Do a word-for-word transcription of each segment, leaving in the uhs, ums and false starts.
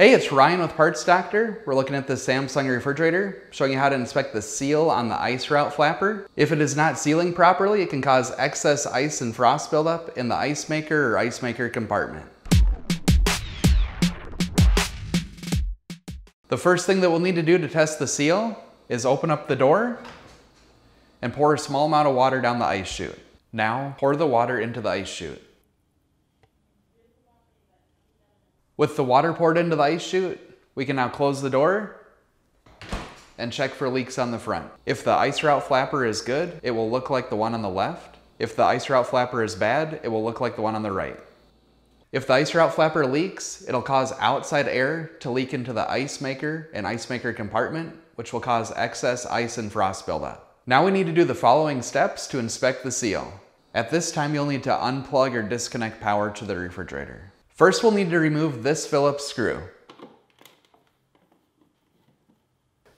Hey, it's Ryan with Parts Doctor. We're looking at this Samsung refrigerator, showing you how to inspect the seal on the ice route flapper. If it is not sealing properly, it can cause excess ice and frost buildup in the ice maker or ice maker compartment. The first thing that we'll need to do to test the seal is open up the door and pour a small amount of water down the ice chute. Now, pour the water into the ice chute. With the water poured into the ice chute, we can now close the door and check for leaks on the front. If the ice route flapper is good, it will look like the one on the left. If the ice route flapper is bad, it will look like the one on the right. If the ice route flapper leaks, it'll cause outside air to leak into the ice maker and ice maker compartment, which will cause excess ice and frost buildup. Now we need to do the following steps to inspect the seal. At this time, you'll need to unplug or disconnect power to the refrigerator. First, we'll need to remove this Phillips screw.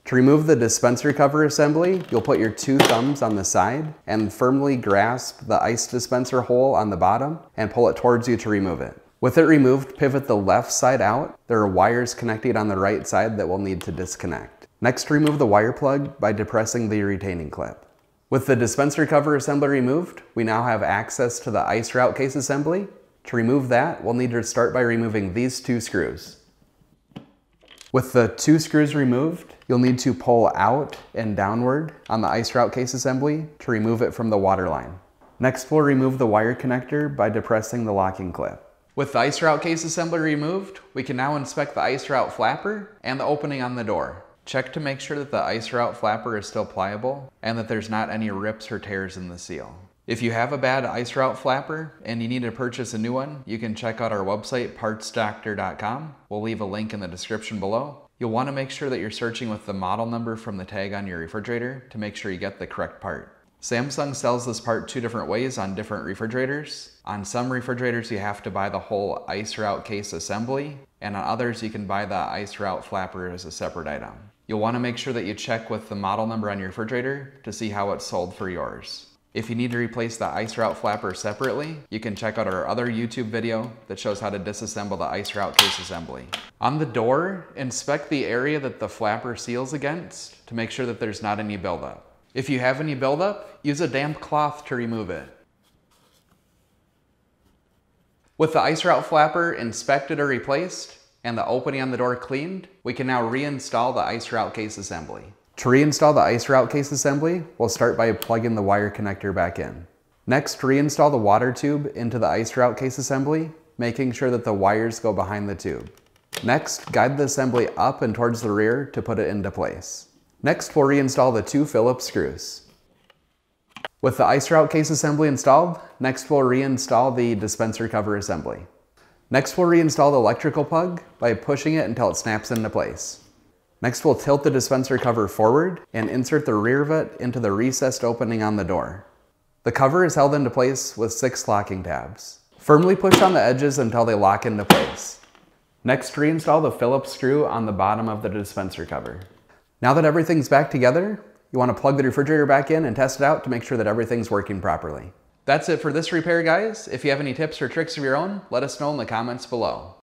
To remove the dispenser cover assembly, you'll put your two thumbs on the side and firmly grasp the ice dispenser hole on the bottom and pull it towards you to remove it. With it removed, pivot the left side out. There are wires connecting on the right side that we'll need to disconnect. Next, remove the wire plug by depressing the retaining clip. With the dispenser cover assembly removed, we now have access to the ice route case assembly. To remove that, we'll need to start by removing these two screws. With the two screws removed, you'll need to pull out and downward on the ice route case assembly to remove it from the water line. Next, we'll remove the wire connector by depressing the locking clip. With the ice route case assembly removed, we can now inspect the ice route flapper and the opening on the door. Check to make sure that the ice route flapper is still pliable and that there's not any rips or tears in the seal. If you have a bad ice route flapper and you need to purchase a new one, you can check out our website, parts doctor dot com. We'll leave a link in the description below. You'll want to make sure that you're searching with the model number from the tag on your refrigerator to make sure you get the correct part. Samsung sells this part two different ways on different refrigerators. On some refrigerators, you have to buy the whole ice route case assembly, and on others, you can buy the ice route flapper as a separate item. You'll want to make sure that you check with the model number on your refrigerator to see how it's sold for yours. If you need to replace the ice route flapper separately, you can check out our other YouTube video that shows how to disassemble the ice route case assembly. On the door, inspect the area that the flapper seals against to make sure that there's not any buildup. If you have any buildup, use a damp cloth to remove it. With the ice route flapper inspected or replaced and the opening on the door cleaned, we can now reinstall the ice route case assembly. To reinstall the ice route case assembly, we'll start by plugging the wire connector back in. Next, reinstall the water tube into the ice route case assembly, making sure that the wires go behind the tube. Next, guide the assembly up and towards the rear to put it into place. Next, we'll reinstall the two Phillips screws. With the ice route case assembly installed, next we'll reinstall the dispenser cover assembly. Next, we'll reinstall the electrical plug by pushing it until it snaps into place. Next, we'll tilt the dispenser cover forward and insert the rear of it into the recessed opening on the door. The cover is held into place with six locking tabs. Firmly push on the edges until they lock into place. Next, reinstall the Phillips screw on the bottom of the dispenser cover. Now that everything's back together, you want to plug the refrigerator back in and test it out to make sure that everything's working properly. That's it for this repair, guys. If you have any tips or tricks of your own, let us know in the comments below.